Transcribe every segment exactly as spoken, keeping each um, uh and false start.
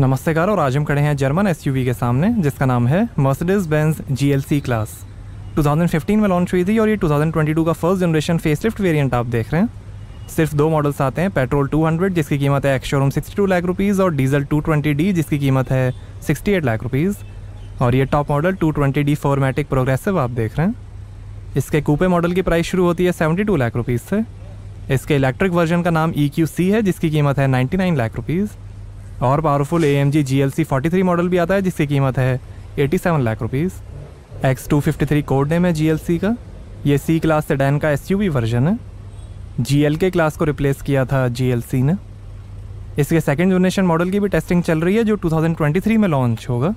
नमस्तेकार और आज हम खड़े हैं जर्मन एसयूवी के सामने जिसका नाम है मर्सिडीज बेंज जीएलसी क्लास। दो हज़ार पंद्रह में लॉन्च हुई थी और ये दो हज़ार बाईस का फर्स्ट जनरेशन फेसलिफ्ट वेरिएंट आप देख रहे हैं। सिर्फ दो मॉडल्स आते हैं, पेट्रोल दो सौ जिसकी कीमत है एक्स शोरूम बासठ लाख रुपीज़ और डीजल टू ट्वेंटी डी जिसकी कीमत है अड़सठ लाख रुपीज़। और ये top model two twenty d fourmatic progressive आप देख रहे हैं। इसके कूपे मॉडल की प्राइस शुरू होती है बहत्तर लाख रुपीज़ से। इसके इलेक्ट्रिक वर्जन का नाम ई क्यू सी है जिसकी कीमत है निन्यानवे लाख रुपीज़। और powerful A M G G L C तैंतालीस मॉडल भी आता है जिसकी कीमत है सत्तासी lakh rupees. X two fifty three code name है जी एल सी का। ये सी क्लास सेडान का एसयूवी वर्जन है। जी एल के क्लास को रिप्लेस किया था जी एल सी ने। इसके सेकंड जनरेशन मॉडल की भी टेस्टिंग चल रही है जो दो हज़ार तेईस में लॉन्च होगा।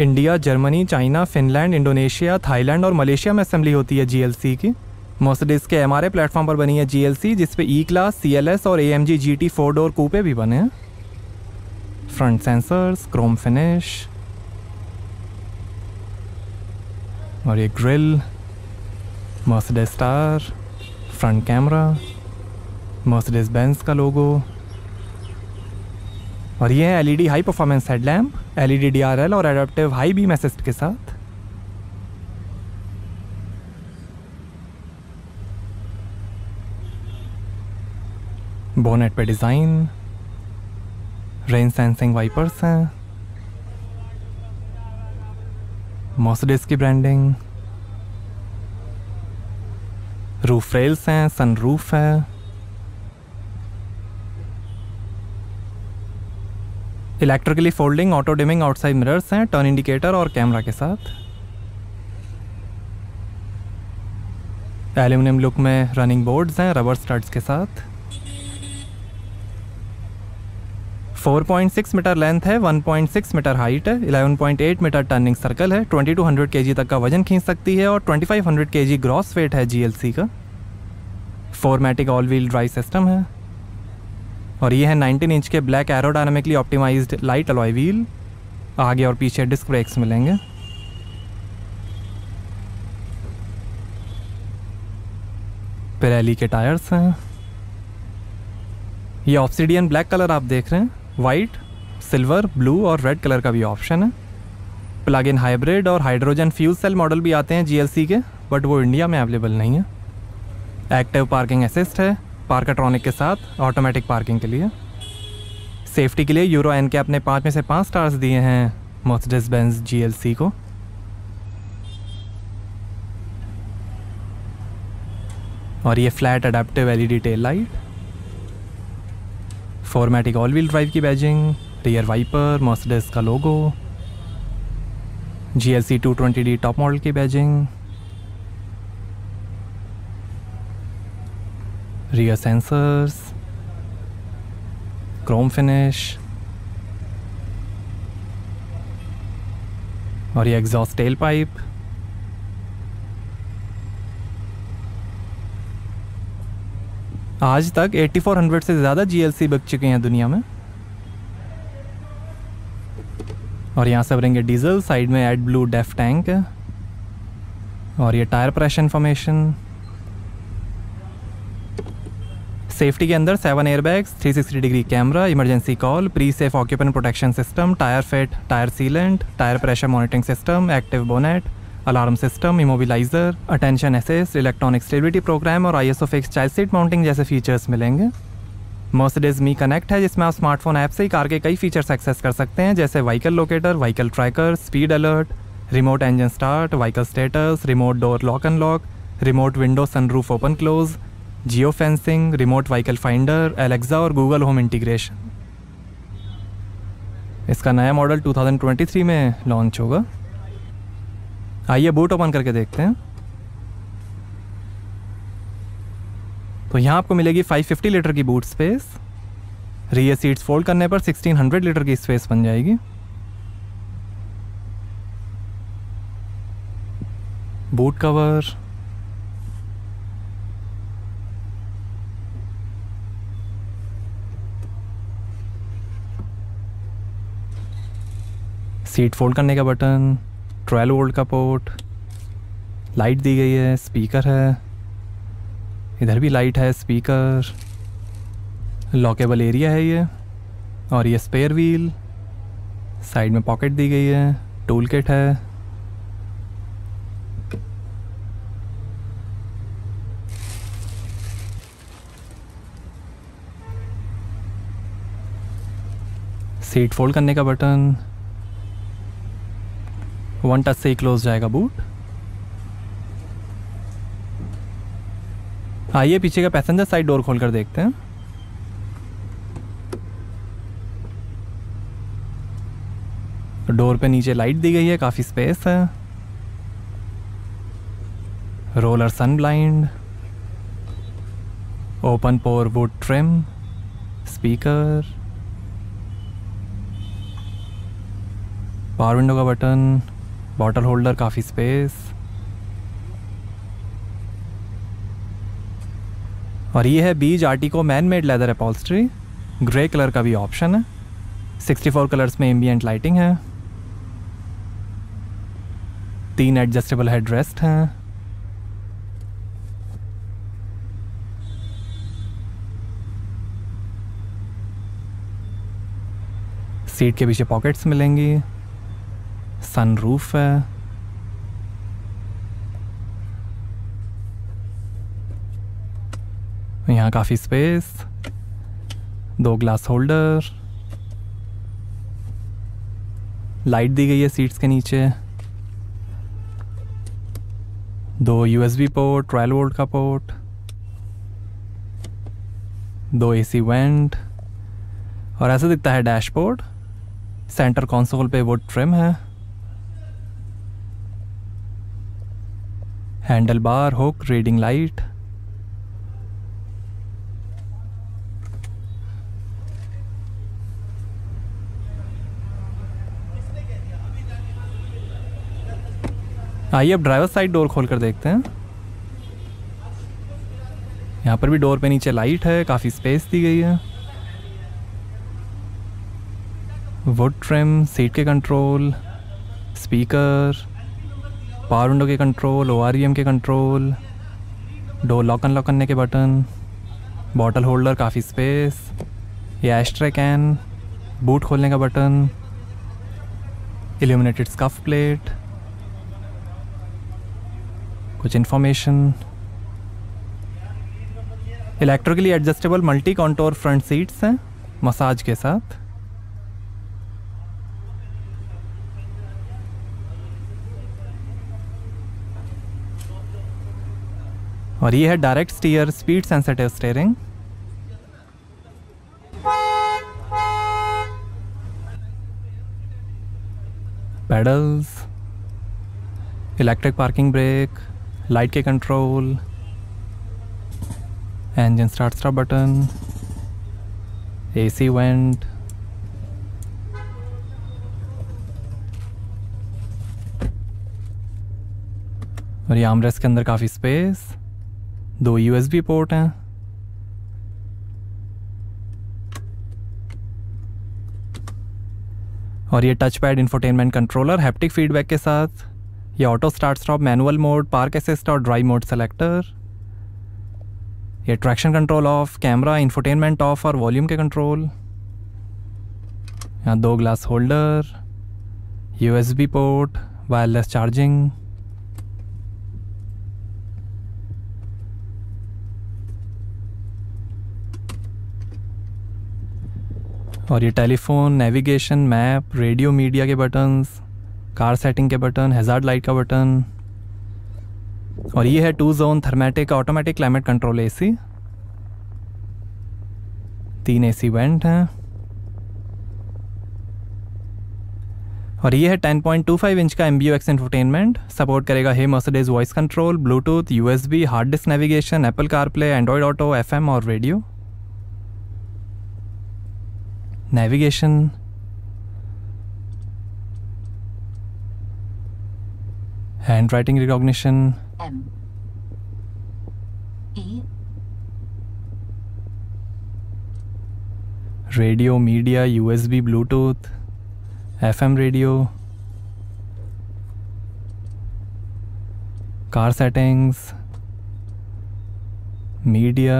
India, Germany, China, Finland, Indonesia, Thailand और मलेशिया में असेंबली होती है जी एल सी की। मर्सिडीज़ के एम आर ए प्लेटफॉर्म पर बनी है जी एल सी जिस पे E class, C L S और A M G G T four door coupe भी बने हैं। फ्रंट सेंसर्स, क्रोम फिनिश और ये grille, Mercedes star, front camera, Mercedes Benz का लोगो और ये है L E D high performance headlamp, L E D D R L और एडाप्टिव हाई बीम असिस्ट के साथ। बोनेट पे डिज़ाइन, रेन सेंसिंग वाइपर्स हैं, मर्सिडीज की ब्रांडिंग, रूफ रेल्स हैं, सनरूफ है। Electrically folding auto dimming outside mirrors हैं turn indicator और कैमरा के साथ। एल्यूमिनियम लुक में रनिंग बोर्ड्स हैं रबर स्टड्स के साथ। चार पॉइंट छह मीटर लेंथ है, एक पॉइंट छह मीटर हाइट है, ग्यारह पॉइंट आठ मीटर टर्निंग सर्कल है, बाईस सौ केजी तक का वजन खींच सकती है और पच्चीस सौ केजी ग्रॉस वेट है जी एल सी का। Fourmatic all wheel drive system है और ये है नाइनटीन इंच के black aerodynamically optimised light alloy wheel. आगे और पीछे डिस्क ब्रेक्स मिलेंगे। पिरेली के टायर्स हैं। ये ऑब्सिडियन ब्लैक कलर आप देख रहे हैं। वाइट, सिल्वर, ब्लू और रेड कलर का भी ऑप्शन है। प्लग इन हाइब्रिड और हाइड्रोजन फ्यूल सेल मॉडल भी आते हैं जी एल सी के, बट वो इंडिया में अवेलेबल नहीं है। एक्टिव पार्किंग असिस्ट है पार्कट्रॉनिक के साथ ऑटोमेटिक पार्किंग के लिए। सेफ्टी के लिए यूरो एनकैप ने पाँच में से पाँच स्टार्स दिए हैं Mercedes Benz G L C को। और ये flat adaptive L E D tail light, fourmatic all wheel drive की बैजिंग, रियर वाइपर, मर्सिडीज का logo, G L C two twenty d top model की badging, rear sensors, chrome finish और ये exhaust tell pipe. आज तक चौरासी सौ से ज़्यादा जी एल सी बिक चुके हैं दुनिया में। और यहाँ से भरेंगे डीजल। साइड में एडब्लू डेफ टैंक है और ये टायर प्रेशर इन्फॉर्मेशन। सेफ्टी के अंदर सेवन एयरबैग्स, तीन सौ साठ degree camera, emergency call, pre safe occupant protection system, tyre fit, tyre sealant, tyre pressure monitoring system, active bonnet, alarm system, immobiliser, attention assist, electronic stability programme और ISO fix child seat mounting जैसे features मिलेंगे। Mercedes me connect है जिसमें आप smartphone app से ही car के कई features access कर सकते हैं जैसे vehicle locator, vehicle tracker, speed alert, remote engine start, vehicle status, remote door lock unlock, remote window sunroof open close, geo fencing, remote vehicle finder, Alexa और Google home integration. इसका नया model दो हज़ार तेईस में लॉन्च होगा। आइए boot open करके देखते हैं। तो यहाँ आपको मिलेगी पाँच सौ पचास लीटर की boot space. Rear seats fold करने पर सोलह सौ लीटर की स्पेस बन जाएगी। बूट कवर, सीट फोल्ड करने का बटन, ट्वेल्व वोल्ट का पोर्ट, लाइट दी गई है, स्पीकर है, इधर भी लाइट है, स्पीकर, लॉकेबल एरिया है ये। और ये स्पेयर व्हील, साइड में पॉकेट दी गई है, टूल किट है, सीट फोल्ड करने का बटन, वन टच से ही क्लोज जाएगा बूट। आइए पीछे का पैसेंजर साइड डोर खोलकर देखते हैं। डोर पे नीचे लाइट दी गई है, काफ़ी स्पेस है। Roller sun blind, open pore wood trim, speaker, power window का बटन, बॉटल होल्डर, काफ़ी स्पेस। और ये है beige Artico man made leather upholstery, grey colour का भी ऑप्शन है। सिक्सटी फोर कलर्स में एम्बियंट लाइटिंग है, तीन एडजस्टेबल हेड रेस्ट हैं। सीट के पीछे पॉकेट्स मिलेंगी, सनरूफ है। यहाँ काफ़ी स्पेस, दो ग्लास होल्डर, लाइट दी गई है सीट्स के नीचे, दो यूएसबी पोर्ट, ट्वेल्व वोल्ट का पोर्ट, दो एसी वेंट। और ऐसा दिखता है डैशबोर्ड। सेंटर कंसोल पे वुड ट्रिम है, handle bar, hook, reading light. आइए अब ड्राइवर साइड डोर खोल कर देखते हैं। यहाँ पर भी डोर पे नीचे लाइट है, काफ़ी स्पेस दी गई है, वुड ट्रिम, सीट के कंट्रोल, स्पीकर, पावर विंडो के कंट्रोल, ओआरवीएम के कंट्रोल, डोर लॉक अनलॉक करने के बटन, बॉटल होल्डर, काफ़ी स्पेस, या एस्ट्रे कैन, बूट खोलने का बटन, इल्यूमिनेटेड स्कफ प्लेट, कुछ information, electrically adjustable multi contour front seats हैं मसाज के साथ। और ये है direct steer speed sensitive steering. Pedals, electric parking brake, light के control, engine start stop button, AC vent. और ये आर्मरेस्ट के अंदर काफ़ी स्पेस, दो यूएसबी पोर्ट हैं, और ये touch pad infotainment controller haptic feedback के साथ। ये auto start stop, manual mode, park assist और ड्राइव मोड सेलेक्टर। ये traction control off, camera, infotainment off और वॉल्यूम के कंट्रोल। यहाँ दो glass holder, USB port, wireless charging. और ये telephone, navigation, map, radio, media के बटन्स, कार सेटिंग के बटन, हैजार्ड लाइट का बटन। और ये है two zone thermatic automatic climate control AC, तीन एसी वेंट हैं। और ये है ten point two five inch का M B U X infotainment, support करेगा hey Mercedes voice control, Bluetooth, USB, hard disk navigation, Apple CarPlay, Android auto, FM और radio. Navigation, hand writing recognition, M E, radio, media, USB, Bluetooth, FM radio, car settings, media,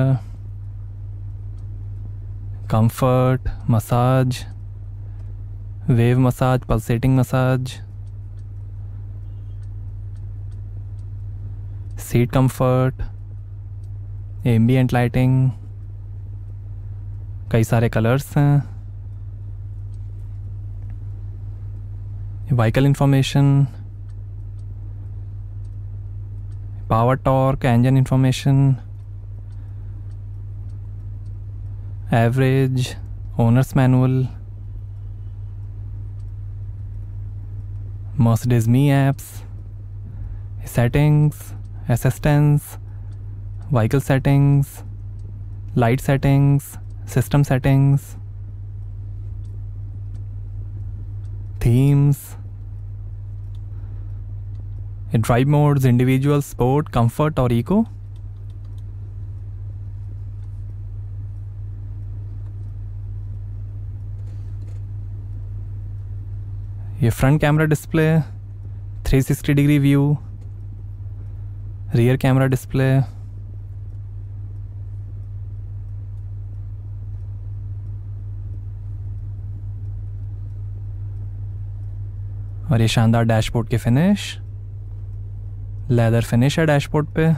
comfort, massage, wave massage, pulsating massage, seat comfort, ambient lighting, कई सारे colours हैं, vehicle information, power torque, engine information, average, owners manual, Mercedes me apps, settings, assistance, vehicle settings, light settings, system settings, themes, drive modes, individual, sport, comfort और eco. ये front camera display, three sixty degree view, rear camera display, और ये शानदार dashboard की finish, leather finish है dashboard पे,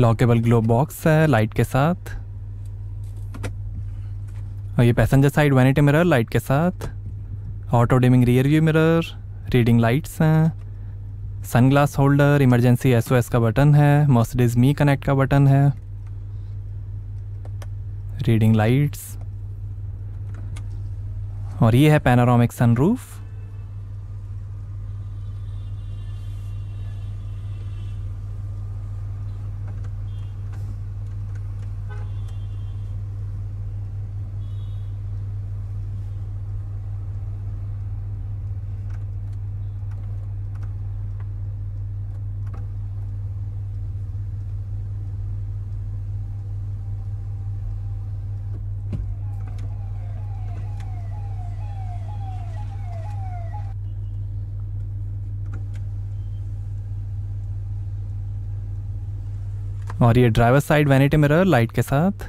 lockable glove box है light के साथ, और ये passenger side vanity mirror light के साथ, auto dimming rear view mirror, reading lights हैं, सनग्लास होल्डर, इमरजेंसी एसओएस का बटन है, मर्सिडीज मी कनेक्ट का बटन है, रीडिंग लाइट्स, और ये है पैनोरामिक सनरूफ। और ये driver side vanity mirror light के साथ,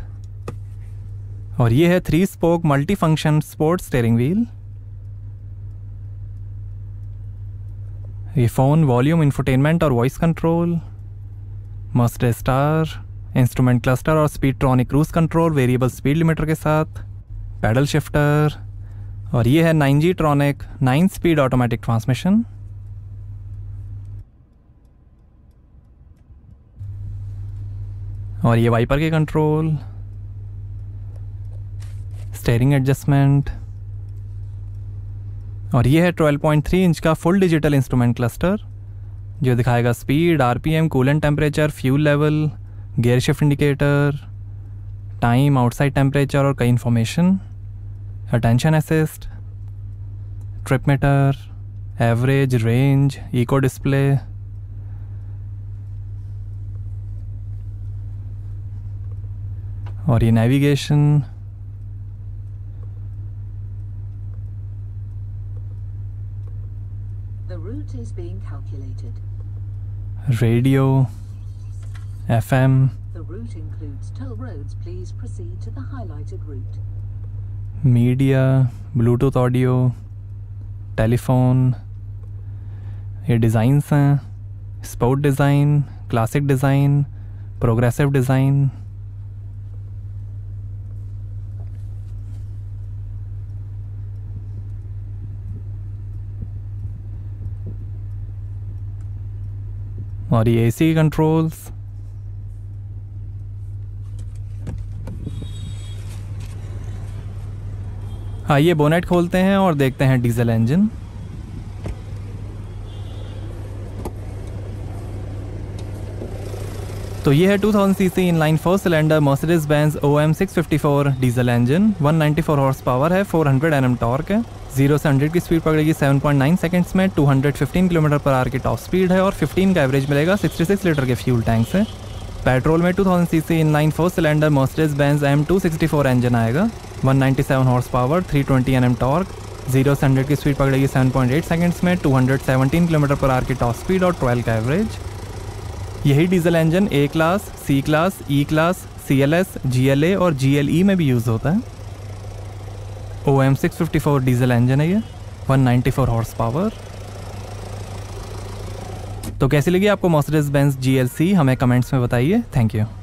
और ये है three spoke multi function sports steering wheel, ये फोन, वॉल्यूम, इंफोटेनमेंट और voice control, Mercedes star, instrument cluster और स्पीडट्रॉनिक cruise control variable speed limiter के साथ, पैडल शिफ्टर, और ये है nine G tronic nine speed automatic transmission. और ये वाइपर के कंट्रोल, स्टीयरिंग एडजस्टमेंट, और ये है ट्वेल्व पॉइंट थ्री इंच का फुल डिजिटल इंस्ट्रूमेंट क्लस्टर जो दिखाएगा speed, RPM, coolant temperature, fuel level, gear shift indicator, time, outside temperature और कई information, attention assist, trip meter, average, range, eco display, और ये navigation, radio, FM, media, Bluetooth audio, telephone, ये designs हैं, sport design, classic design, progressive design, और ये AC controls, आइए bonnet खोलते हैं और देखते हैं डीजल इंजन। तो ये है two thousand CC inline first cylinder Mercedes Benz O M six fifty four diesel engine, one ninety four horse power है, फोर हंड्रेड एनएम टॉर्क है, जीरो से हंड्रेड की स्पीड पकड़ेगी सेवन पॉइंट नाइन सेकंड्स में, two hundred fifteen kilometre per hour की top speed है, और fifteen का एवरेज मिलेगा, सिक्सटी सिक्स लीटर के फ्यूल टैंक से। पेट्रोल में two thousand CC inline four cylinder Mercedes Benz M two sixty four engine आएगा, one ninety seven horse power, three twenty NM torque, zero से hundred की speed पकड़ेगी seven point eight seconds में, two hundred seventeen kilometre per hour की top speed और twelve का average. यही diesel engine A class, C class, E class, C L S, G L A और G L E में भी use होता है। O M six fifty four diesel engine है ये, one ninety four horse power. तो कैसी लगी आपको Mercedes Benz G L C, हमें कमेंट्स में बताइए। Thank you.